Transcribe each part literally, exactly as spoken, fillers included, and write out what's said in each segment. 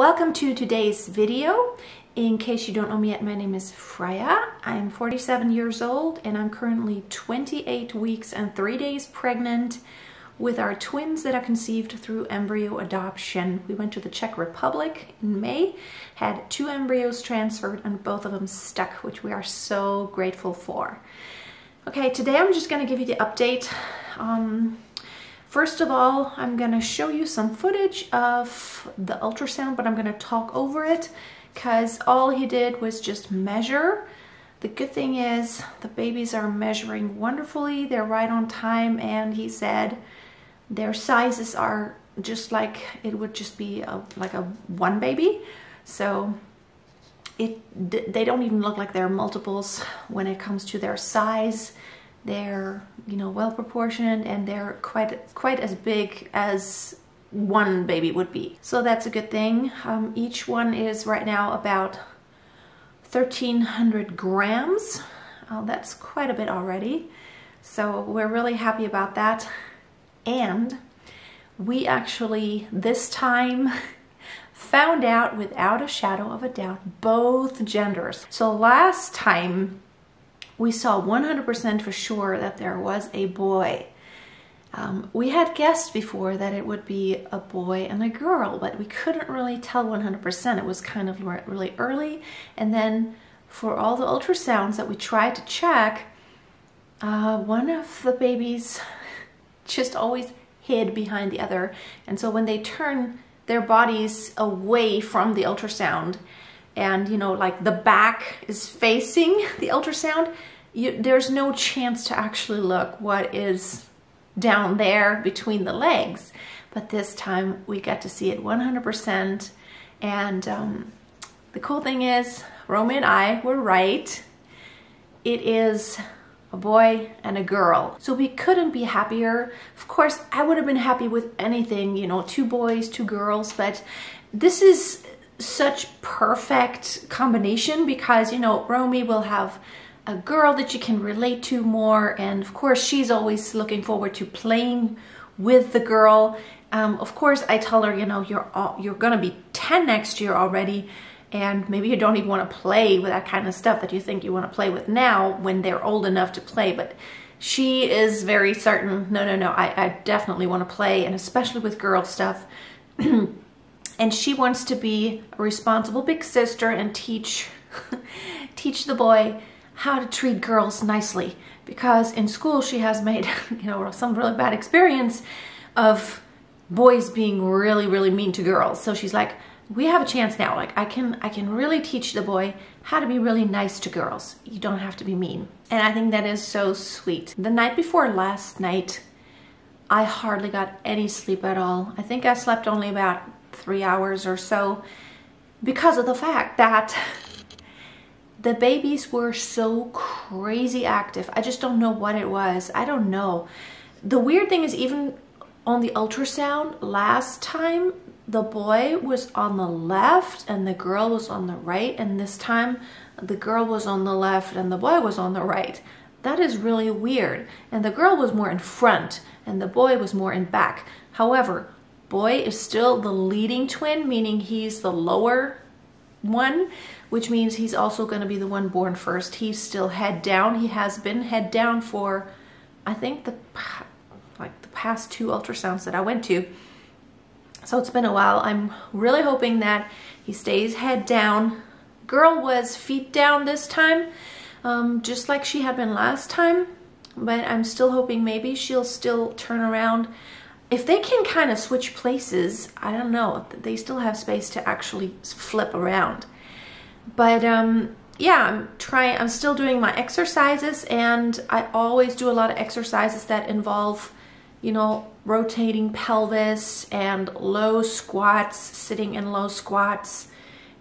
Welcome to today's video. In case you don't know me yet, my name is Freya. I'm forty-seven years old and I'm currently twenty-eight weeks and three days pregnant with our twins that are conceived through embryo adoption. We went to the Czech Republic in May, had two embryos transferred and both of them stuck, which we are so grateful for. Okay, today I'm just gonna give you the update. Um, First of all, I'm gonna show you some footage of the ultrasound, but I'm gonna talk over it because all he did was just measure. The good thing is the babies are measuring wonderfully. They're right on time, and he said their sizes are just like it would just be a, like a one baby. So it they don't even look like they're multiples when it comes to their size. They're, you know, well proportioned, and they're quite quite as big as one baby would be. So that's a good thing. Um, each one is right now about thirteen hundred grams. Oh, that's quite a bit already. So we're really happy about that. And we actually this time found out without a shadow of a doubt both genders. So last time we saw one hundred percent for sure that there was a boy. Um, we had guessed before that it would be a boy and a girl, but we couldn't really tell one hundred percent. It was kind of really early. And then for all the ultrasounds that we tried to check, uh, one of the babies just always hid behind the other. And so when they turn their bodies away from the ultrasound, and you know, like the back is facing the ultrasound, you, there's no chance to actually look what is down there between the legs. But this time we got to see it one hundred percent. And um, the cool thing is, Romy and I were right. It is a boy and a girl. So we couldn't be happier. Of course, I would have been happy with anything, you know, two boys, two girls, but this is such perfect combination because, you know, Romy will have a girl that she can relate to more, and of course she's always looking forward to playing with the girl. Um, of course I tell her, you know, you're all, you're gonna be ten next year already, and maybe you don't even want to play with that kind of stuff that you think you want to play with now when they're old enough to play. But she is very certain, no no no I, I definitely want to play, and especially with girl stuff. And she wants to be a responsible big sister and teach teach the boy how to treat girls nicely, because in school she has made, you know, some really bad experience of boys being really really mean to girls. So she's like, we have a chance now, like I can I can really teach the boy how to be really nice to girls. You don't have to be mean. And I think that is so sweet. The night before last night, I hardly got any sleep at all. I think I slept only about three hours or so because of the fact that the babies were so crazy active. I just don't know what it was. I don't know. The weird thing is, even on the ultrasound last time, the boy was on the left and the girl was on the right, and this time the girl was on the left and the boy was on the right. That is really weird. And the girl was more in front and the boy was more in back. However, boy is still the leading twin, meaning he's the lower one, which means he's also going to be the one born first. He's still head down. He has been head down for, I think, the like the past two ultrasounds that I went to. So it's been a while. I'm really hoping that he stays head down. Girl was feet down this time, um, just like she had been last time. But I'm still hoping maybe she'll still turn around. If they can kind of switch places, I don't know, they still have space to actually flip around. But um, yeah, I'm trying, I'm still doing my exercises, and I always do a lot of exercises that involve, you know, rotating pelvis and low squats, sitting in low squats.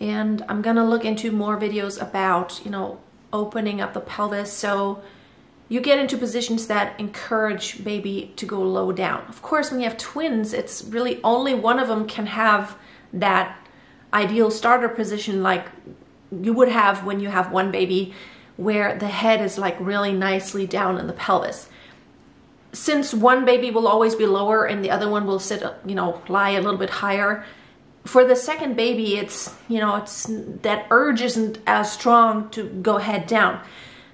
And I'm gonna look into more videos about, you know, opening up the pelvis so you get into positions that encourage baby to go low down. Of course, when you have twins, it's really only one of them can have that ideal starter position like you would have when you have one baby, where the head is like really nicely down in the pelvis. Since one baby will always be lower and the other one will sit, you know, lie a little bit higher, for the second baby, it's, you know, it's that urge isn't as strong to go head down.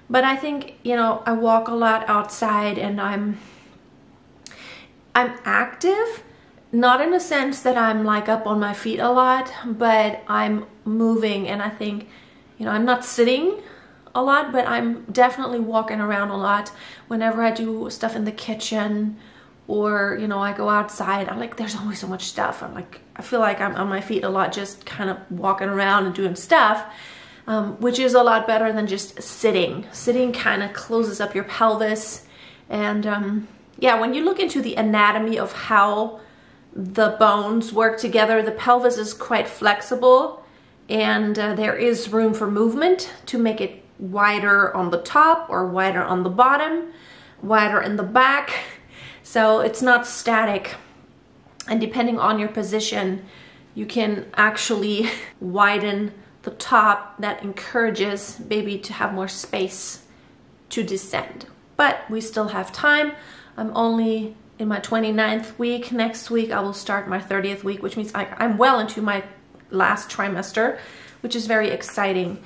But I think, you know, I walk a lot outside and I'm I'm active, not in the sense that I'm like up on my feet a lot, but I'm moving, and I think, you know, I'm not sitting a lot, but I'm definitely walking around a lot. Whenever I do stuff in the kitchen or, you know, I go outside, I'm like, there's always so much stuff. I'm like, I feel like I'm on my feet a lot, just kind of walking around and doing stuff, um, which is a lot better than just sitting. Sitting kind of closes up your pelvis, and um, yeah, when you look into the anatomy of how the bones work together, the pelvis is quite flexible, and uh, there is room for movement to make it wider on the top or wider on the bottom, wider in the back, so it's not static. And depending on your position, you can actually widen the top. That encourages baby to have more space to descend. But we still have time. I'm only in my twenty-ninth week. Next week I will start my thirtieth week, which means I, I'm well into my last trimester, which is very exciting.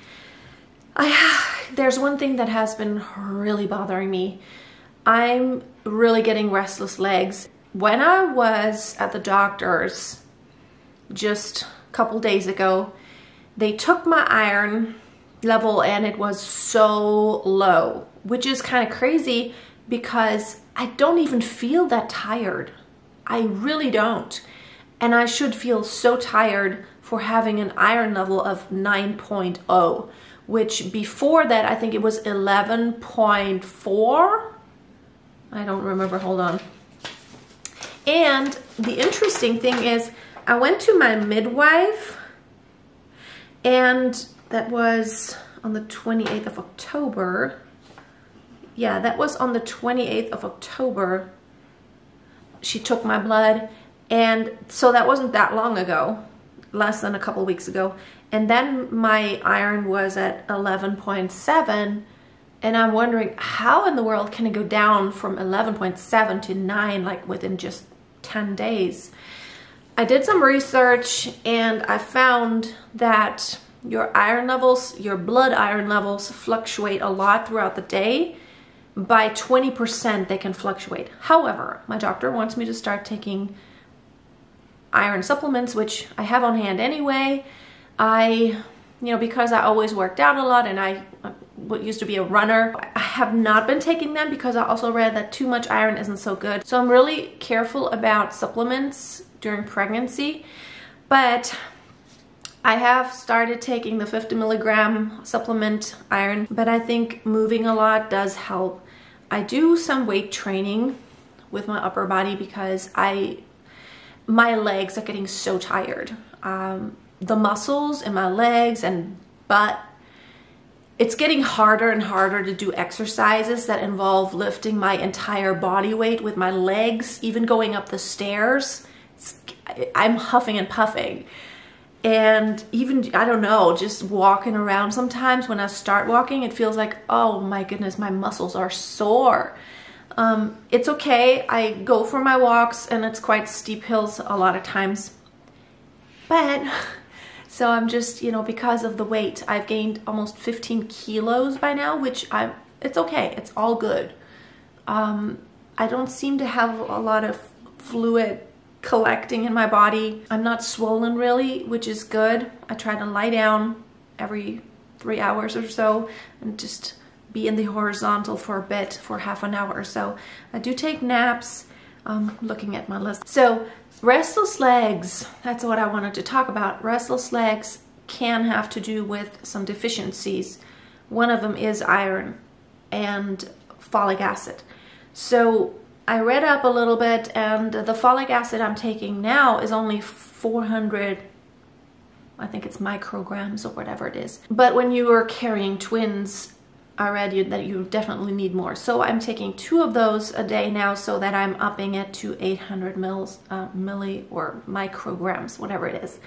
I, there's one thing that has been really bothering me. I'm really getting restless legs. When I was at the doctor's just a couple days ago, they took my iron level and it was so low, which is kind of crazy because I don't even feel that tired. I really don't. And I should feel so tired for having an iron level of nine point oh, which before that, I think it was eleven point four. I don't remember, hold on. And the interesting thing is, I went to my midwife, and that was on the twenty-eighth of October. Yeah, that was on the twenty-eighth of October. She took my blood, and so that wasn't that long ago, less than a couple weeks ago. And then my iron was at eleven point seven, and I'm wondering how in the world can it go down from eleven point seven to nine, like within just ten days. I did some research and I found that your iron levels, your blood iron levels, fluctuate a lot throughout the day. By twenty percent they can fluctuate. However, my doctor wants me to start taking iron supplements, which I have on hand anyway. I, you know, because I always worked out a lot and I used to be a runner, I have not been taking them because I also read that too much iron isn't so good. So I'm really careful about supplements during pregnancy, but I have started taking the fifty milligram supplement iron, but I think moving a lot does help. I do some weight training with my upper body because I, my legs are getting so tired. Um, the muscles in my legs and butt, it's getting harder and harder to do exercises that involve lifting my entire body weight with my legs, even going up the stairs. It's, I'm huffing and puffing. And even, I don't know, just walking around sometimes, when I start walking, it feels like, oh my goodness, my muscles are sore. Um, it's okay, I go for my walks, and it's quite steep hills a lot of times. But, so I'm just, you know, because of the weight, I've gained almost fifteen kilos by now, which I'm, it's okay, it's all good. Um, I don't seem to have a lot of fluid collecting in my body. I'm not swollen really, which is good. I try to lie down every three hours or so and just be in the horizontal for a bit, for half an hour or so. I do take naps. Um, looking at my list. So restless legs, that's what I wanted to talk about. Restless legs can have to do with some deficiencies. One of them is iron and folic acid. So I read up a little bit, and the folic acid I'm taking now is only four hundred, I think it's micrograms or whatever it is. But when you are carrying twins, I read you that you definitely need more. So I'm taking two of those a day now, so that I'm upping it to eight hundred mils, uh, milli or micrograms, whatever it is.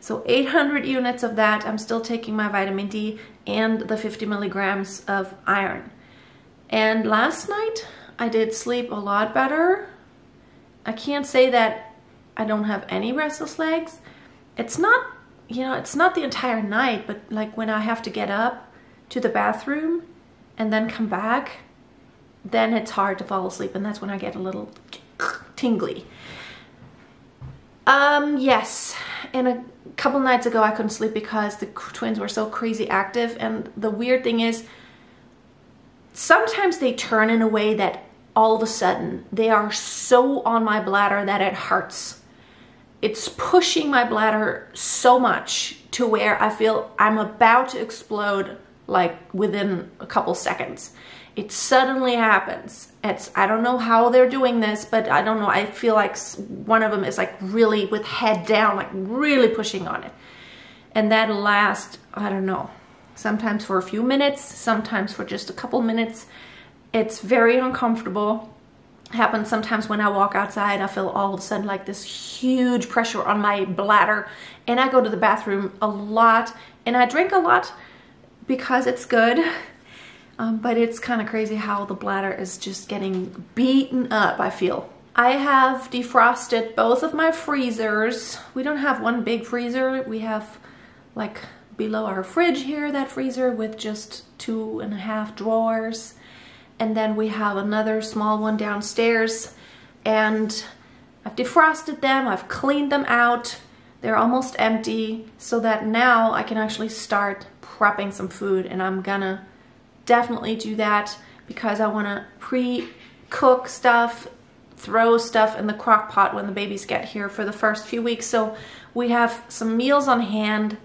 So eight hundred units of that. I'm still taking my vitamin D and the fifty milligrams of iron. And last night, I did sleep a lot better. I can't say that I don't have any restless legs. it's not, you know, it's not the entire night, but like when I have to get up to the bathroom and then come back, then it's hard to fall asleep, and that's when I get a little tingly. Um, yes, and a couple nights ago I couldn't sleep because the twins were so crazy active, and the weird thing is sometimes they turn in a way that all of a sudden they are so on my bladder that it hurts. It's pushing my bladder so much to where I feel I'm about to explode, like within a couple seconds. It suddenly happens. It's, I don't know how they're doing this, but I don't know. I feel like one of them is like really with head down, like really pushing on it. And that lasts, I don't know, sometimes for a few minutes, sometimes for just a couple minutes. It's very uncomfortable. It happens sometimes when I walk outside, I feel all of a sudden like this huge pressure on my bladder. And I go to the bathroom a lot, and I drink a lot because it's good. Um, but it's kind of crazy how the bladder is just getting beaten up, I feel. I have defrosted both of my freezers. We don't have one big freezer. We have like below our fridge here, that freezer with just two and a half drawers. And then we have another small one downstairs. And I've defrosted them. I've cleaned them out. They're almost empty, so that now I can actually start prepping some food, and I'm gonna definitely do that because I want to pre-cook stuff, throw stuff in the crock pot when the babies get here for the first few weeks, so we have some meals on hand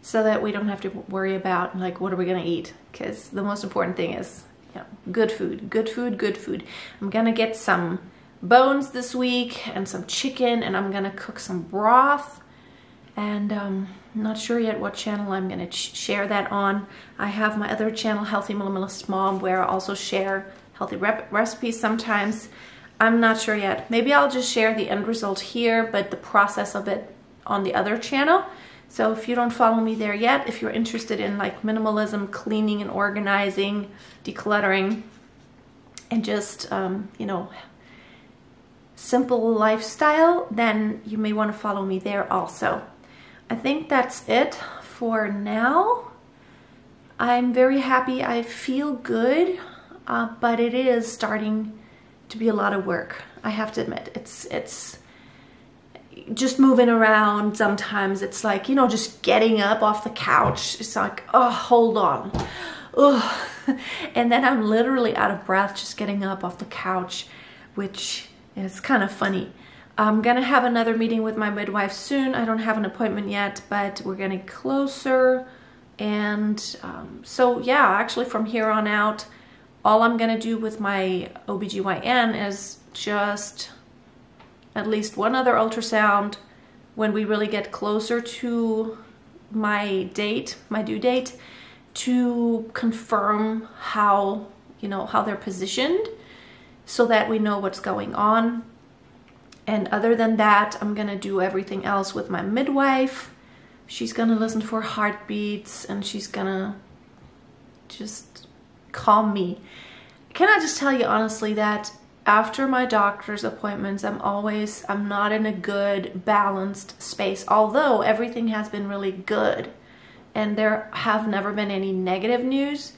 so that we don't have to worry about like what are we gonna eat, because the most important thing is, you know, good food, good food, good food. I'm gonna get some bones this week and some chicken, and I'm gonna cook some broth, and um, I'm not sure yet what channel I'm going to share that on. I have my other channel, Healthy Minimalist Mom, where I also share healthy rep recipes sometimes. I'm not sure yet. Maybe I'll just share the end result here, but the process of it on the other channel. So if you don't follow me there yet, if you're interested in like minimalism, cleaning and organizing, decluttering, and just, um, you know, simple lifestyle, then you may want to follow me there also. I think that's it for now. I'm very happy. I feel good, uh, but it is starting to be a lot of work. I have to admit, it's it's just moving around sometimes. It's like, you know, just getting up off the couch. It's like, oh, hold on. Ugh. And then I'm literally out of breath just getting up off the couch, which is kind of funny. I'm gonna have another meeting with my midwife soon. I don't have an appointment yet, but we're getting closer. And um, so yeah, actually from here on out, all I'm gonna do with my O B G Y N is just at least one other ultrasound when we really get closer to my date, my due date, to confirm how, you know, how they're positioned so that we know what's going on. And other than that, I'm gonna do everything else with my midwife. She's gonna listen for heartbeats, and she's gonna just calm me. Can I just tell you honestly that after my doctor's appointments, I'm always, I'm not in a good, balanced space, although everything has been really good and there have never been any negative news,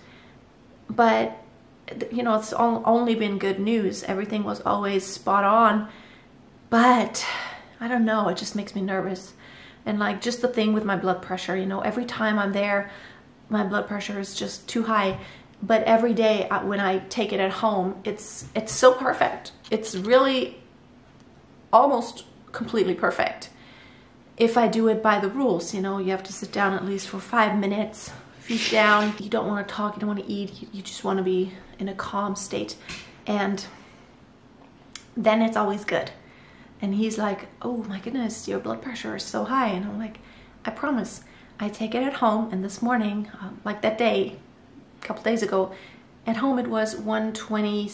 but, you know, it's only been good news. Everything was always spot on. But I don't know, it just makes me nervous. And like just the thing with my blood pressure, you know, every time I'm there, my blood pressure is just too high. But every day when I take it at home, it's, it's so perfect. It's really almost completely perfect. If I do it by the rules, you know, you have to sit down at least for five minutes, feet down. You don't want to talk, you don't want to eat, you, you just want to be in a calm state. And then it's always good. And he's like, oh my goodness, your blood pressure is so high. And I'm like, I promise, I take it at home. And this morning, um, like that day, a couple days ago, at home it was one twenty,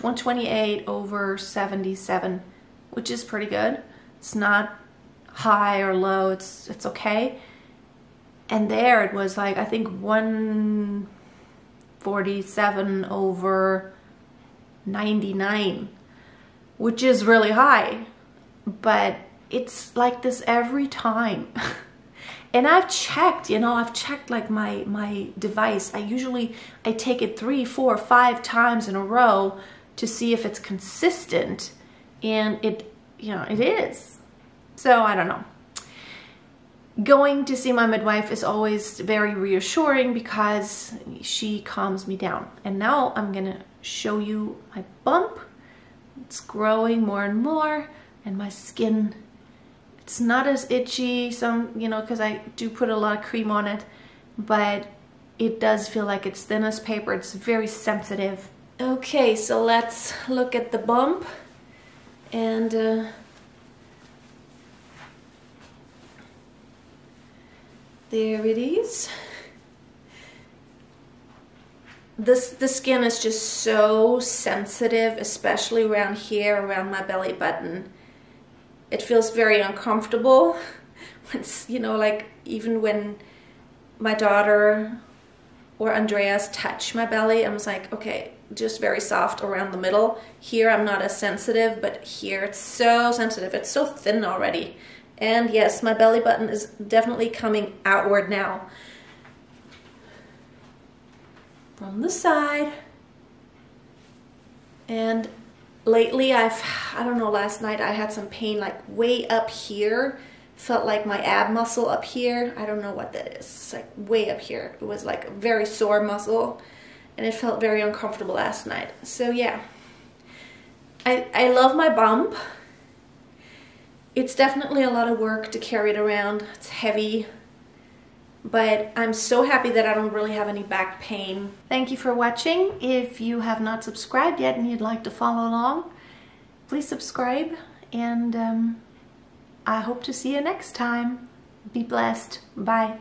one twenty-eight over seventy-seven, which is pretty good. It's not high or low, it's, it's okay. And there it was like, I think one forty-seven over ninety-nine. Which is really high, but it's like this every time. And I've checked, you know, I've checked like my, my device. I usually, I take it three, four, five times in a row to see if it's consistent. And it, you know, it is. So I don't know. Going to see my midwife is always very reassuring because she calms me down. And now I'm gonna show you my bump. It's growing more and more, and my skin, it's not as itchy, some, you know, because I do put a lot of cream on it, but it does feel like it's thin as paper. It's very sensitive. Okay, so let's look at the bump. And uh, there it is. This, the skin is just so sensitive, especially around here, around my belly button. It feels very uncomfortable. It's, you know, like even when my daughter or Andreas touch my belly, I was like, okay, just very soft around the middle. Here I'm not as sensitive, but here it's so sensitive. It's so thin already. And yes, my belly button is definitely coming outward now. From the side. And lately I've, I don't know, last night I had some pain like way up here. Felt like my ab muscle up here. I don't know what that is. It's like way up here. It was like a very sore muscle. And it felt very uncomfortable last night. So yeah, I, I love my bump. It's definitely a lot of work to carry it around. It's heavy, but I'm so happy that I don't really have any back pain. Thank you for watching. If you have not subscribed yet and you'd like to follow along, please subscribe, and um, I hope to see you next time. Be blessed. Bye.